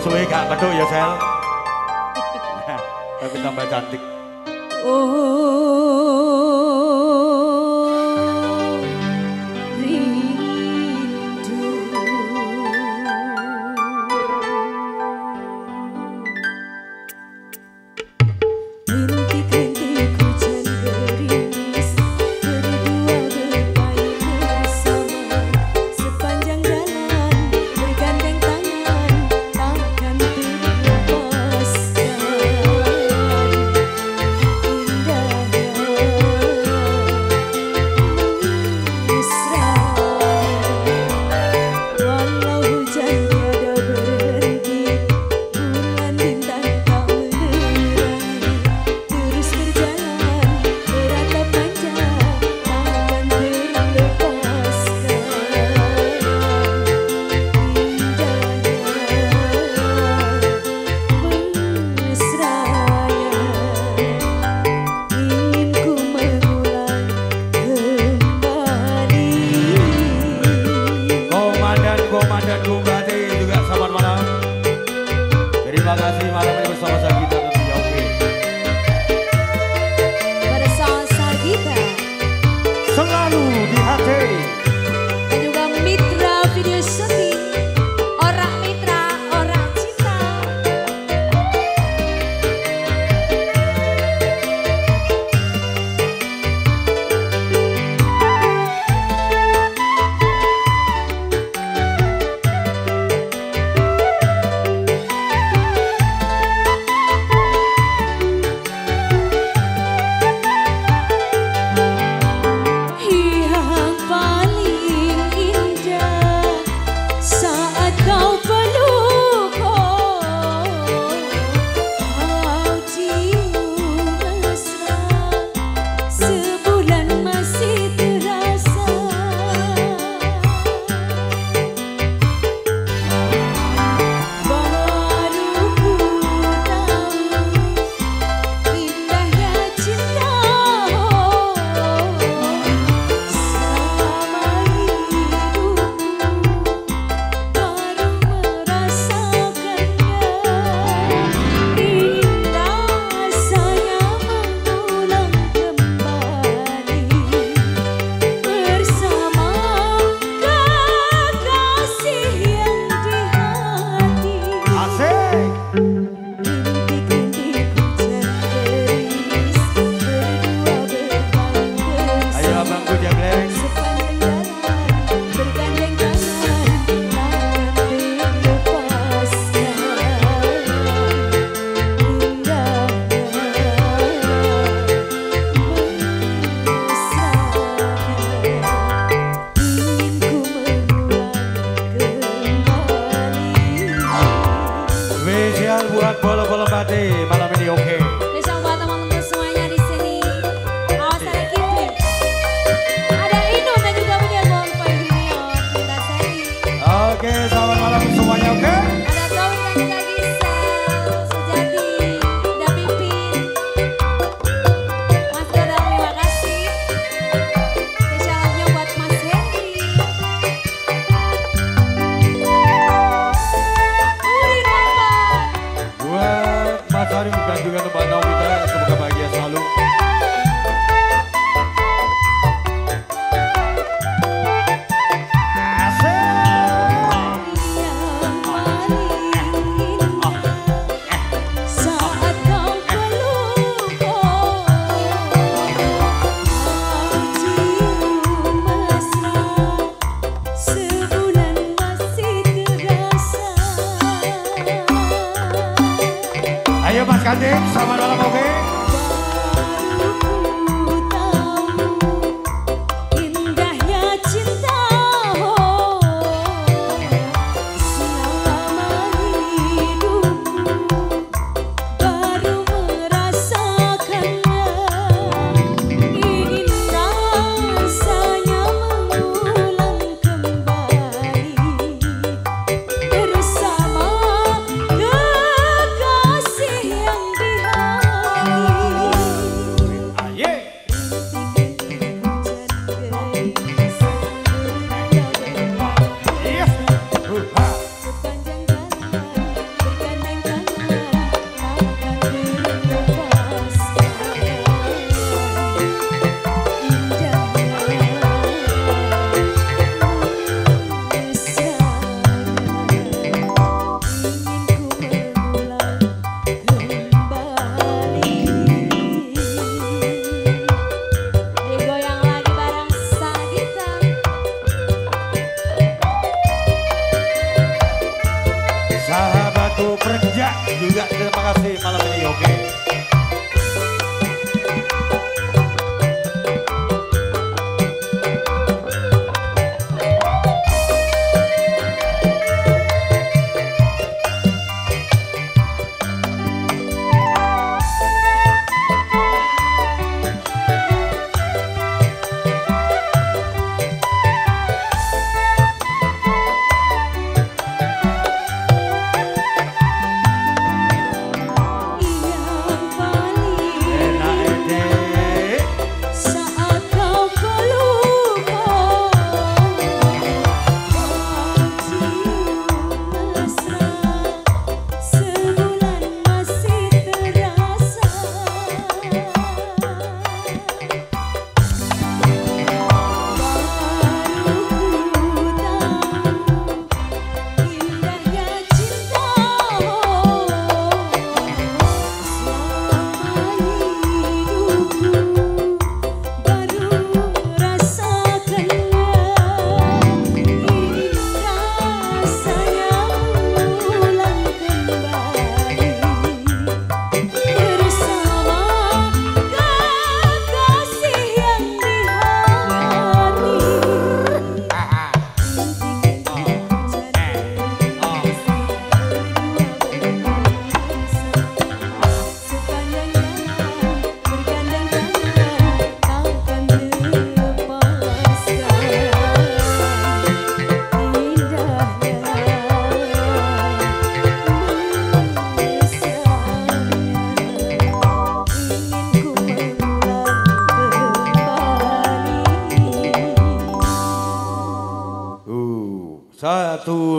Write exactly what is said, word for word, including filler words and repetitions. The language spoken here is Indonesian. Suwe gak peduk ya sel, tapi tambah cantik. Oh rindu, bintik-bintik hujan gerimis, berdua bermain bersama sepanjang jalan, bergandeng tangan. Terima kasih malam ini bersama saya kita Oke. Bersama saya kita selalu di hati. Dan juga mitra video syuting, orang mitra, orang cinta. Bolo-bolo padi malam ini oke. Besok buat teman-teman semuanya di sini. Awas ada Kitri, ada Inu dan juga punya Bonfai Junior. Kita seri. Oke, selamat malam semuanya oke. Okay? Dan juga tempat tahu kita semoga bahagia selalu. Adik, selamat malam, oke? Okay? kerja juga. Terima kasih malam ini. Oke okay. Satu.